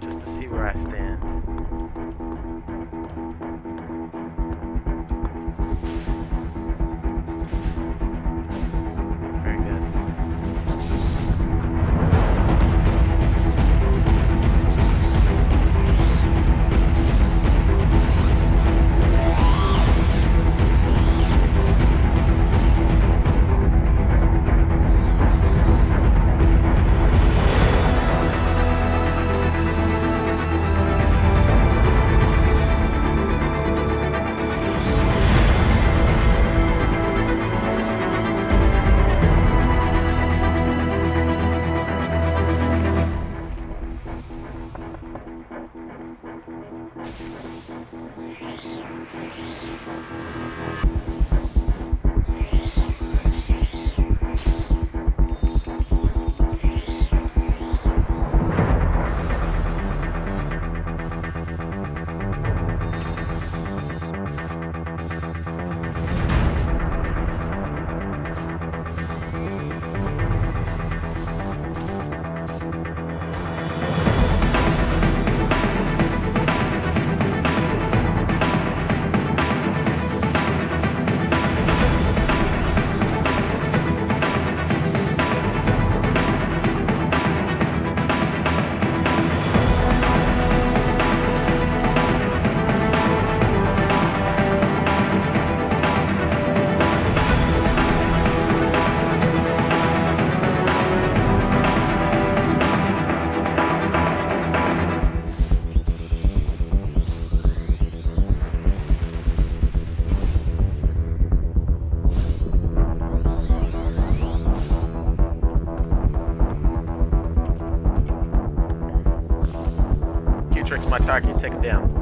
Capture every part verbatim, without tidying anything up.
just to see where I stand. Very good. Tricks my target, take him down.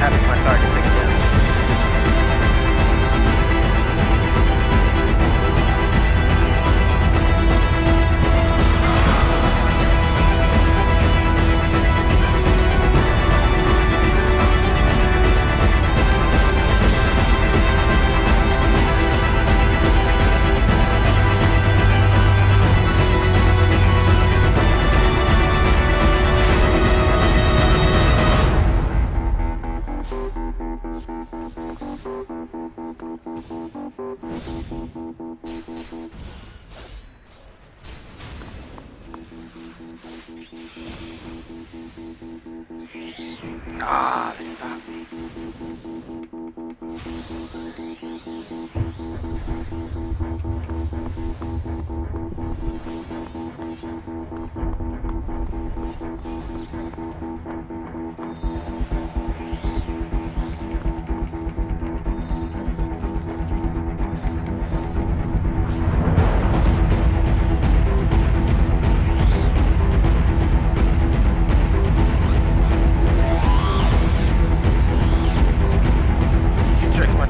Having my target, take him down. Ah, they stopped me.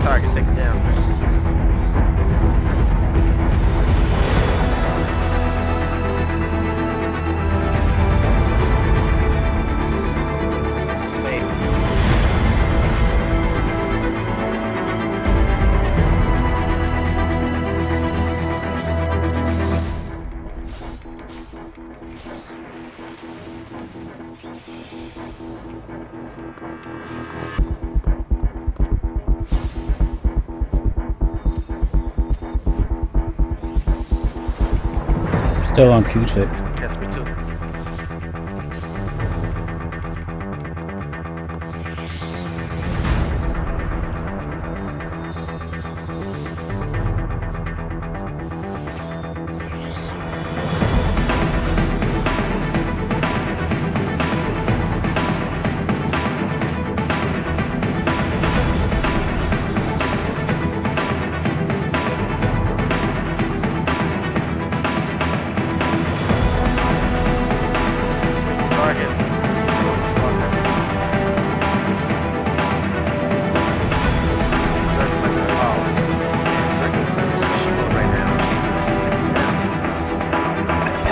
Target, take it down. Still on Q-Trix. Yes, me too.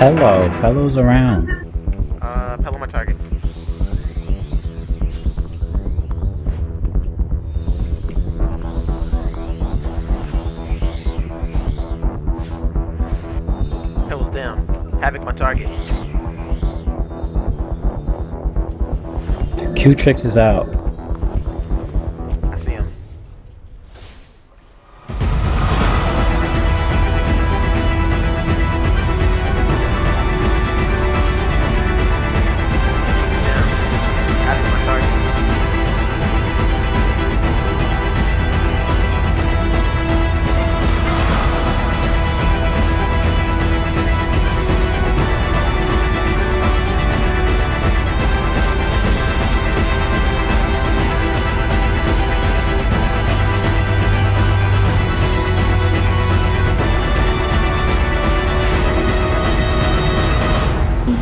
Hello, Pello's around. Uh, Pello my target. Pebbles down. Havoc my target. Q-Trix is out. I see him.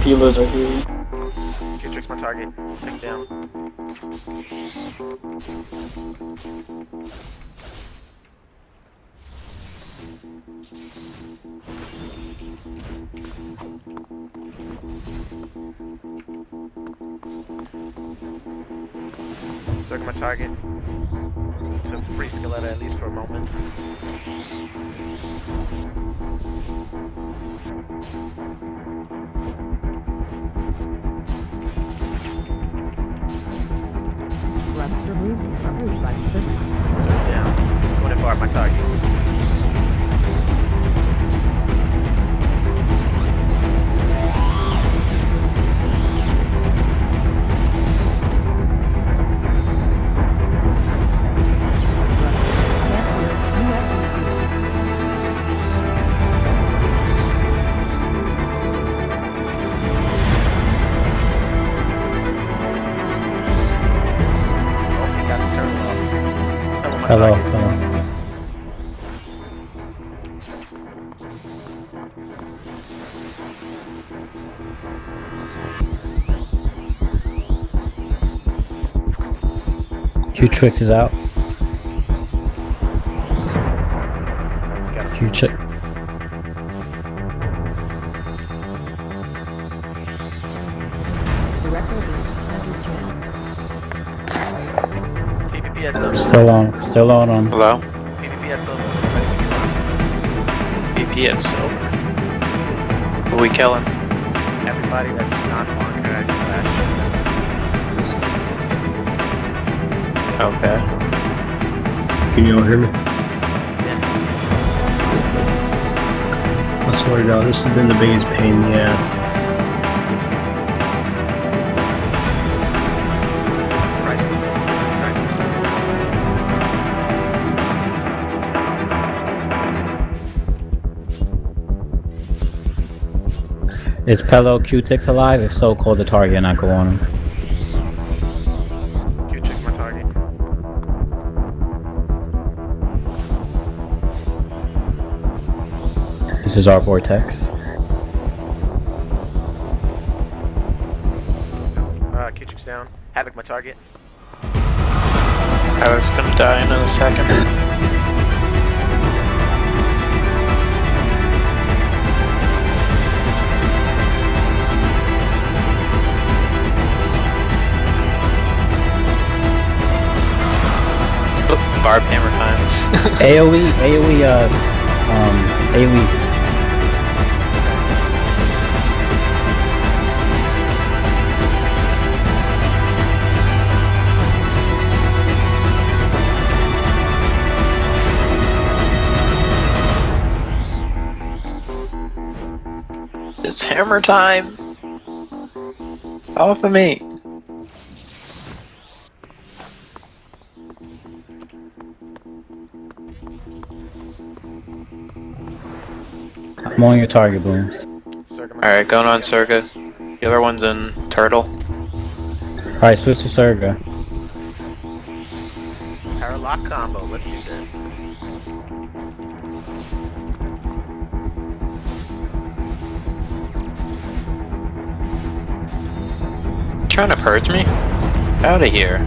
Healers are here. Okay, tricks my target. Take down. Circle my target. Put free Skeletor at least for a moment. Lobster moved from the lobster. So down. Going to bar my target. Hello, hello. Q-Trix is out. Q-Trix. Still on, still on on. Hello? B P at silver. B P at silver. Who we killing? Everybody that's not on guys slash. Okay. Can you all hear me? Yeah. I swear to God, this has been the biggest pain in the ass. Is Pello Q-Trix alive? If so, call the target and I go on him. Q-Trix my target. This is our vortex. Uh, Q-Trix down. Havoc my target. I was gonna die in a second. Barb hammer times. AoE, AoE, uh, um, AoE. It's hammer time. Off of me. I'm on your target, Bloom. Alright, going on Surga. The other one's in Turtle. Alright, switch to Surga. Power lock combo, let's do this. Trying to purge me? Out of here.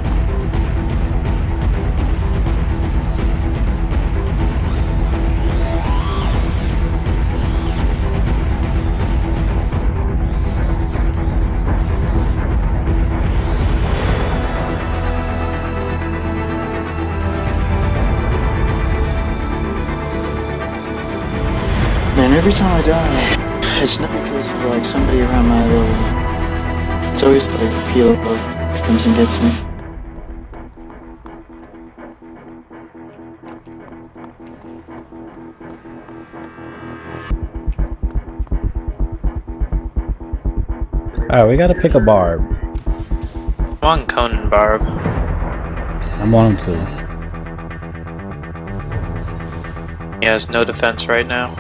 And every time I die, it's never because of, like, somebody around my level. It's always like a P L O who comes and gets me. Alright, we gotta pick a Barb. I want Conan Barb. I want him to. He has no defense right now.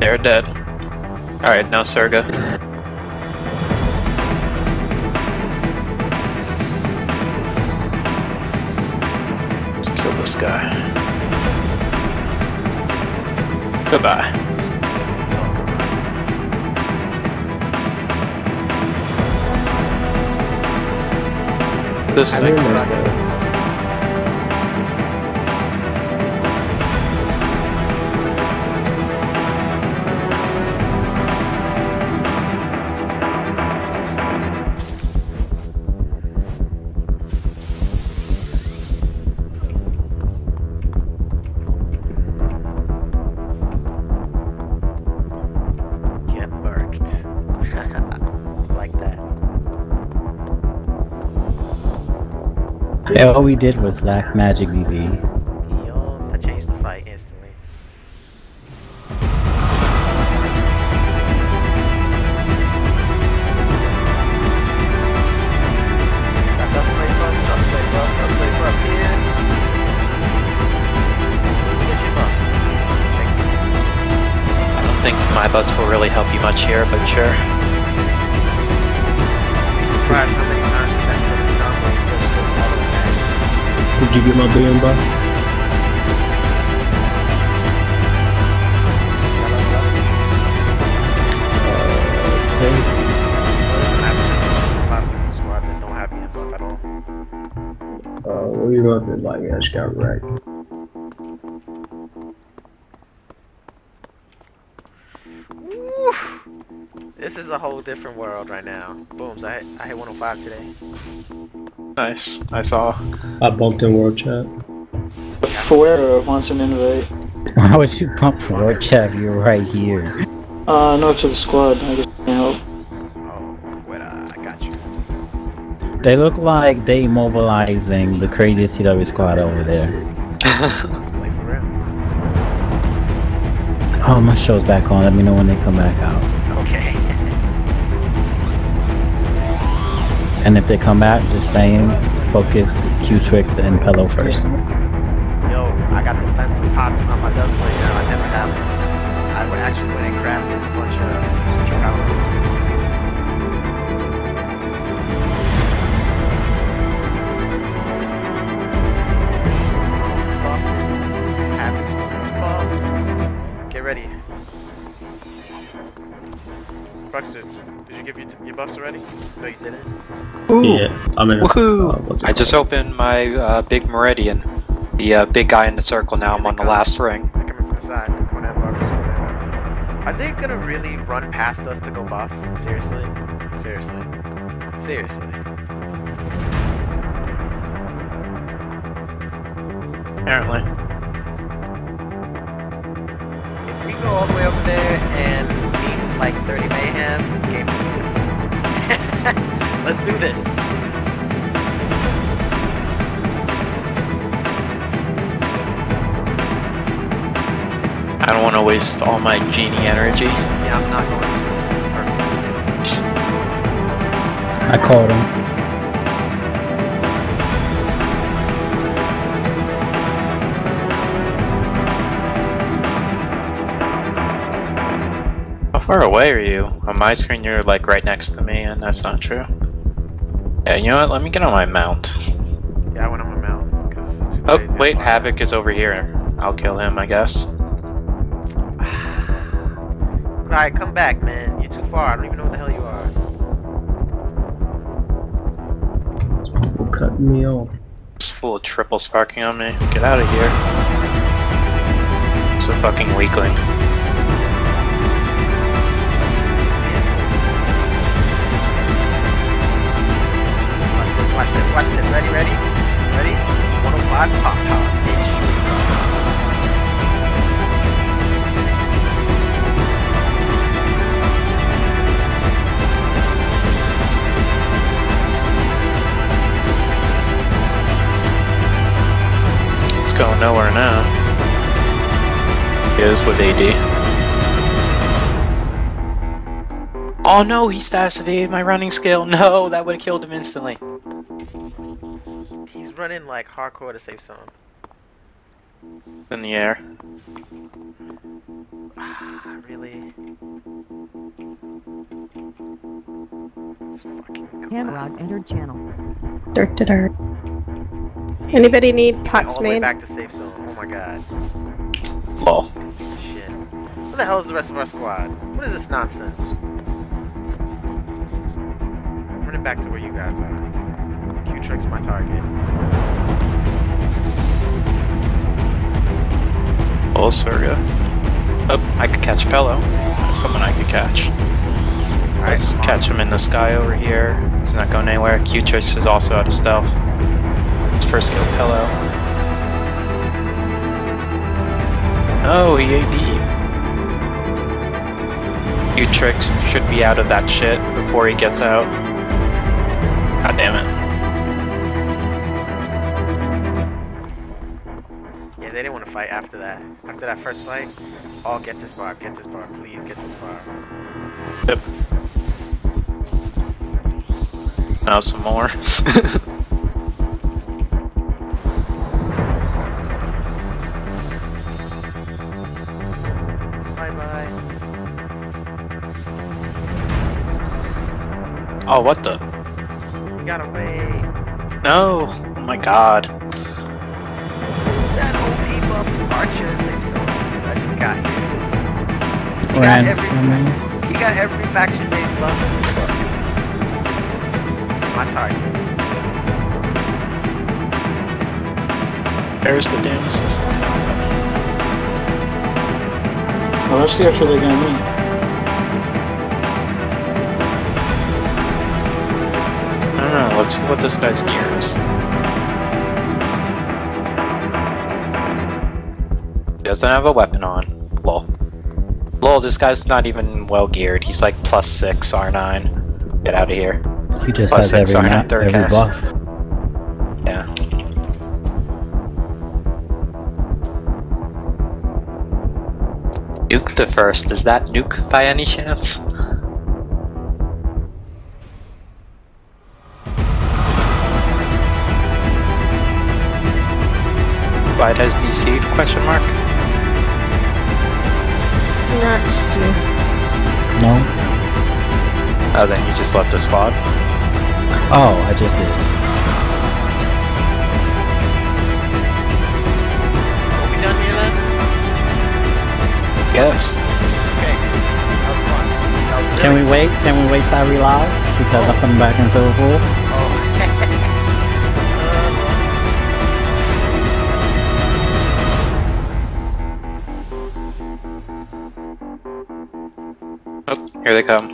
They're dead. Alright, now Serga. Let's kill this guy. Goodbye. This thing. Yeah, all we did was lack magic D B. Yo, that changed the fight instantly. That's play buffs, that's play buffs, that's play buffs here. Get your buffs. I don't think my buffs will really help you much here, but sure. You'd be surprised how many times the best buffs are done by this buffs all the time. Did you get my billion buff? Uh, okay. Uh, what do you know if it like, I just got right. Woof! This is a whole different world right now. Booms, I hit, I hit one oh five today. Nice, I saw. I bumped in World Chat. Fuero wants an invite. Why would you bump World Chat? You're right here. Uh, no, to the squad. I just can't help. Oh, Fuera, I got you. They look like they mobilizing the craziest C W squad over there. Let's play for real. Oh, my show's back on. Let me know when they come back out. Okay. And if they come back, just saying, focus Q-Trix and Pello first. Yo, I got defensive pots on my dust plate now. I never have them. I would actually went and grabbed a bunch of switcher power moves. Buffed. Habits buffed. Get ready. Buxton, did you give you t your buffs already? No, you didn't. Ooh. Yeah, I'm in. Woohoo! Uh, I just opened my uh, big meridian. The uh, big guy in the circle now. I'm on the last ring. They're coming from the side. Are they gonna really run past us to go buff? Seriously? Seriously? Seriously? Apparently. If we go all the way over there and like thirty mayhem game. Let's do this. I don't want to waste all my genie energy. Yeah, I'm not going to. I called him. Far away are you? On my screen you're like right next to me, and that's not true. Yeah, you know what, let me get on my mount. Yeah, I went on my mount, because this is too oh, crazy. Oh, wait, Havoc is over here. I'll kill him, I guess. Alright, come back, man. You're too far. I don't even know what the hell you are. People cutting me off. This fool triple sparking on me. Get out of here. It's a fucking weakling. Watch this, watch this, ready, ready, ready, one oh five pop, pop, bitch. going nowhere now. He is with A D. Oh no, he staffs evaded my running skill. No, that would have killed him instantly. He's running like hardcore to save someone. In the air. Ah, really? Camrod entered channel. Dirt to dirt. Anybody need pots made? Back to safe zone. Oh my god. Lol. Piece of shit. Where the hell is the rest of our squad? What is this nonsense? I'm running back to where you guys are. Q-Trick's my target. Oh, Serga. Oh, I could catch Pello. That's someone I could catch. Alright, let's catch him in the sky over here. He's not going anywhere. Q-Trix is also out of stealth. Let's first kill Pello. Oh, he A D. Q-Trix should be out of that shit before he gets out. God damn it. Yeah, they didn't want to fight after that. After that first fight, oh, get this bar, get this bar, please get this bar. Yep. Now some more. Bye-bye. Oh, what the? We got away. No! Oh my god. It's that O P buff's archer that saves someone. I just got you. He got every, he got every faction based buff. My target. There's the damn assist. Well, oh, that's the extra they're gonna need. I don't know, let's see what this guy's gear is. He doesn't have a weapon on. Lol. Lol, this guy's not even well geared. He's like plus six R nine. Get out of here. He just plus has every, map, every buff. Yeah. Nuke the first. Is that Nuke by any chance? Clyde has D C'd? Question mark. Not just you. No. Oh, then you just left the spot. Oh, I just did. Are we done here then? Yes. Okay. That was fun. That was Can we wait? Can we wait till I reload? Because oh. I'm coming back in Silver Pool. Oh. um. Oh, here they come.